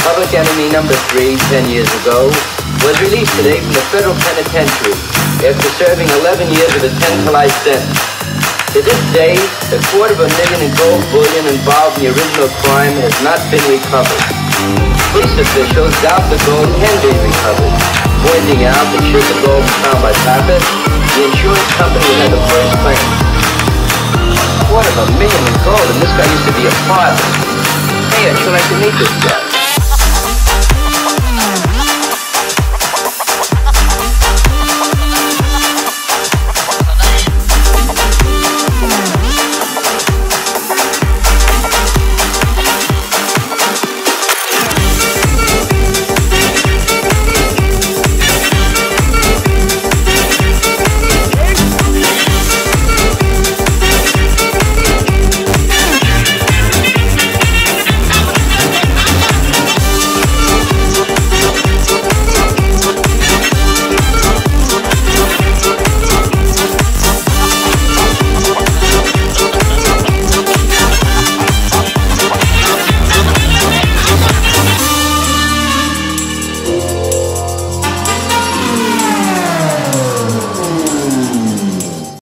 Public Enemy No. 3, 10 years ago, was released today from the federal penitentiary after serving 11 years of a 10-to-life sentence. To this day, $250,000 in gold bullion involved in the original crime has not been recovered. Police officials doubt the gold can be recovered, pointing out that should the gold be found by Tappet, the insurance company had the first claim. $250,000 in gold, and this guy used to be a father. Hey, I'd sure like to meet this guy.